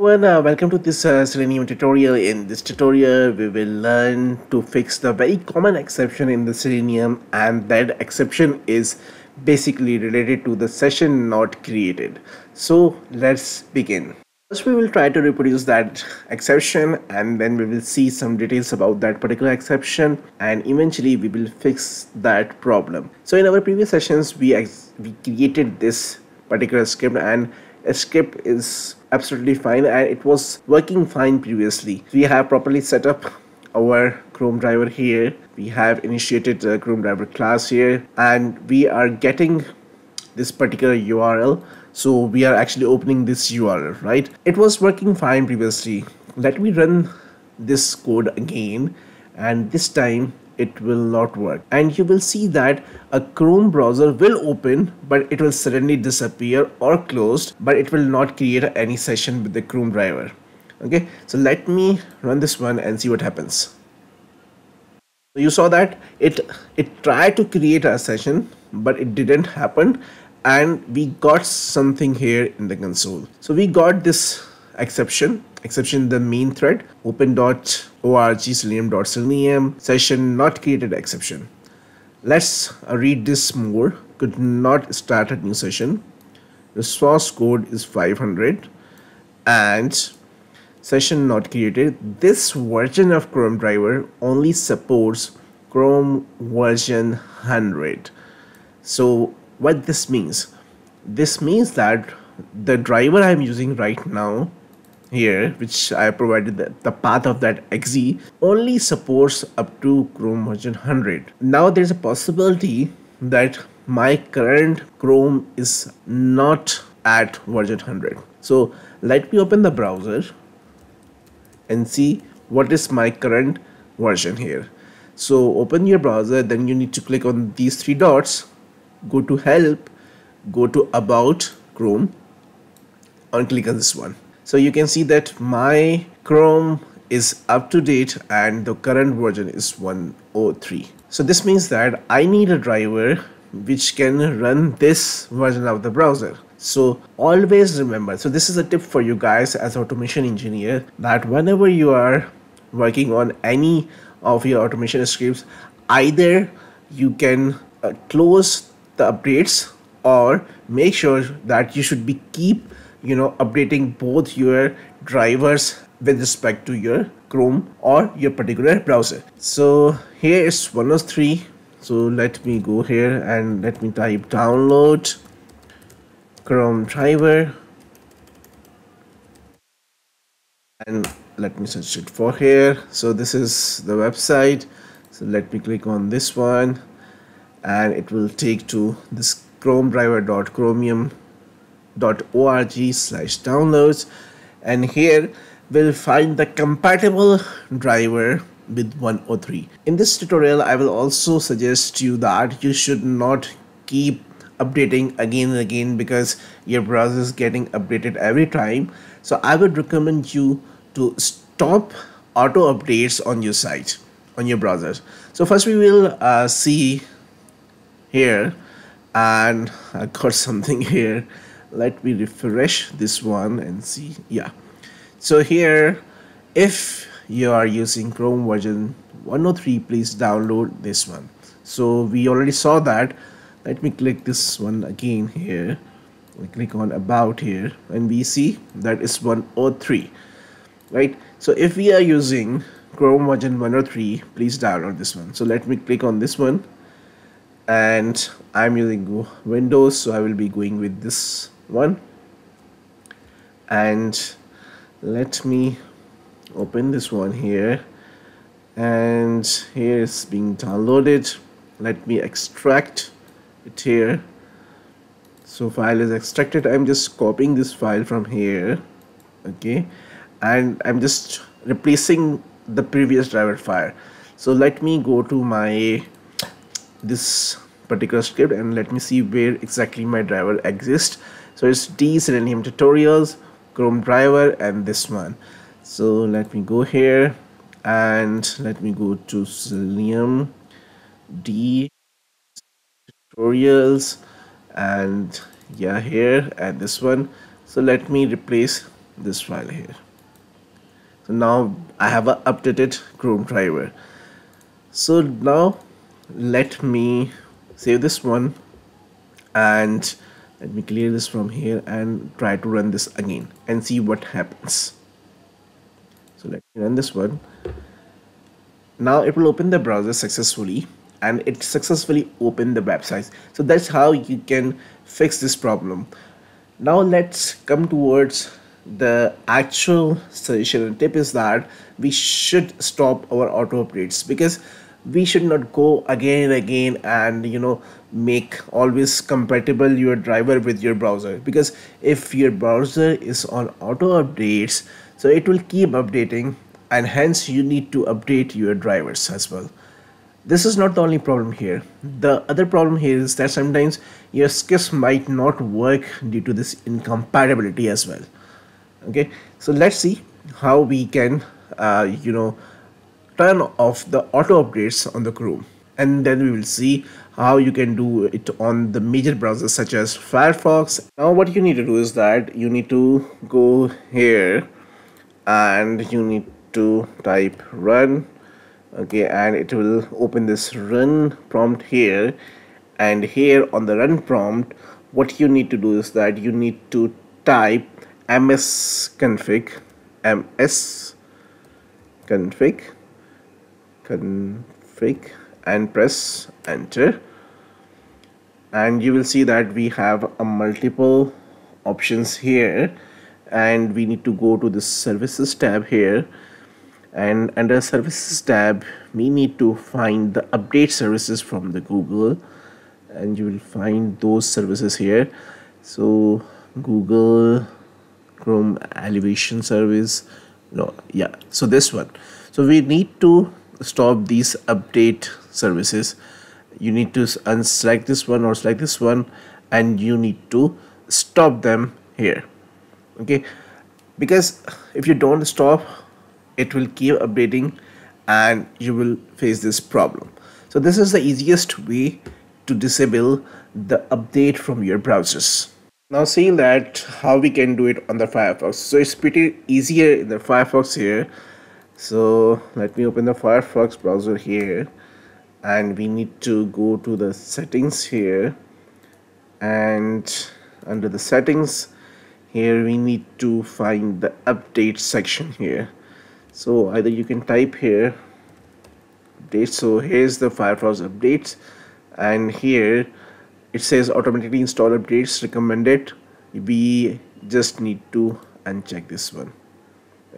Well, welcome to this Selenium tutorial. In this tutorial, we will learn to fix the very common exception in the Selenium, and that exception is basically related to the session not created. So let's begin. First, we will try to reproduce that exception, and then we will see some details about that particular exception, and eventually we will fix that problem. So in our previous sessions, we created this particular script, and a script is absolutely fine and it was working fine previously. We have properly set up our Chrome driver here. We have initiated the Chrome driver class here, and we are getting this particular URL. So we are actually opening this URL, right? It was working fine previously. Let me run this code again, and this time it will not work, and you will see that a Chrome browser will open, but it will suddenly disappear or closed, but it will not create any session with the Chrome driver. Okay, so let me run this one and see what happens. So you saw that it tried to create a session, but it didn't happen, and we got something here in the console. So we got this exception, the main thread open.org/selenium.selenium session not created exception. Let's read this more. Could not start a new session. The source code is 500 and session not created. This version of Chrome driver only supports Chrome version 100. So what this means? This means that the driver I'm using right now here, which I provided the path of that exe, only supports up to Chrome version 100. Now there's a possibility that my current Chrome is not at version 100. So let me open the browser and see what is my current version here. So open your browser, then you need to click on these three dots, go to help, go to about Chrome, and click on this one. So you can see that my Chrome is up to date and the current version is 103. So this means that I need a driver which can run this version of the browser. So always remember, so this is a tip for you guys as automation engineer, that whenever you are working on any of your automation scripts, either you can close the updates or make sure that you should be updating both your drivers with respect to your Chrome or your particular browser. So here is 103. So let me go here and let me type download Chrome driver, and let me search it for here. So this is the website. So let me click on this one, and it will take to this chromedriver.chromium.org/downloads, and here we'll find the compatible driver with 103. In this tutorial, I will also suggest you that you should not keep updating again and again, because your browser is getting updated every time. So I would recommend you to stop auto updates on your site, on your browsers. So first we will see here, and I got something here. Let me refresh this one and see. Yeah, so here, if you are using Chrome version 103, please download this one. So we already saw that. Let me click this one again here. We click on about here, and we see that is 103, right? So if we are using Chrome version 103, please download this one. So let me click on this one, and I'm using Windows, so I will be going with this one. And let me open this one here, and here it's being downloaded. Let me extract it here. So file is extracted. I'm just copying this file from here, okay, and I'm just replacing the previous driver file. So let me go to my this particular script and let me see where exactly my driver exists. So it's D Selenium tutorials, Chrome driver, and this one. So let me go here and let me go to Selenium D tutorials, and yeah, here, and this one. So let me replace this file here. So now I have an updated Chrome driver. So now let me save this one and let me clear this from here and try to run this again and see what happens. So let me run this one. Now it will open the browser successfully, and it successfully opened the website. So that's how you can fix this problem. Now let's come towards the actual solution, and tip is that we should stop our auto updates, because we should not go again and again and, you know, make always compatible your driver with your browser, because if your browser is on auto updates, so it will keep updating, and hence you need to update your drivers as well. This is not the only problem here. The other problem here is that sometimes your skips might not work due to this incompatibility as well. Okay, so let's see how we can you know, turn off the auto updates on the Chrome, and then we will see how you can do it on the major browsers such as Firefox. Now what you need to do is that you need to go here and you need to type run, okay, and it will open this run prompt here, and here on the run prompt what you need to do is that you need to type msconfig and press enter, and you will see that we have a multiple options here, and we need to go to the services tab here, and under services tab we need to find the update services from the Google, and you will find those services here. So Google Chrome elevation service, no, yeah, so this one. So we need to stop these update services. You need to unselect this one or select this one, and you need to stop them here, okay, because if you don't stop, it will keep updating and you will face this problem. So this is the easiest way to disable the update from your browsers. Now seeing that how we can do it on the Firefox, so it's pretty easier in the Firefox here. So let me open the Firefox browser here, and we need to go to the settings here, and under the settings here we need to find the update section here. So either you can type here updates, so here's the Firefox updates, and here it says automatically install updates recommended. We just need to uncheck this one,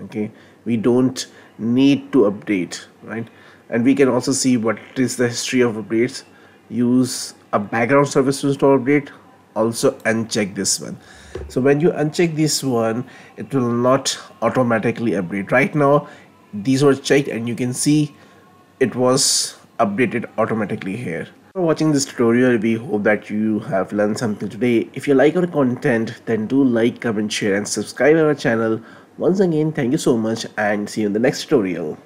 okay, we don't need to update, right? And we can also see what is the history of updates. Use a background service to install update, also uncheck this one. So when you uncheck this one, it will not automatically update. Right now these were checked, and you can see it was updated automatically here. For watching this tutorial, we hope that you have learned something today. If you like our content, then do like, comment, share and subscribe our channel. Once again, thank you so much and see you in the next tutorial.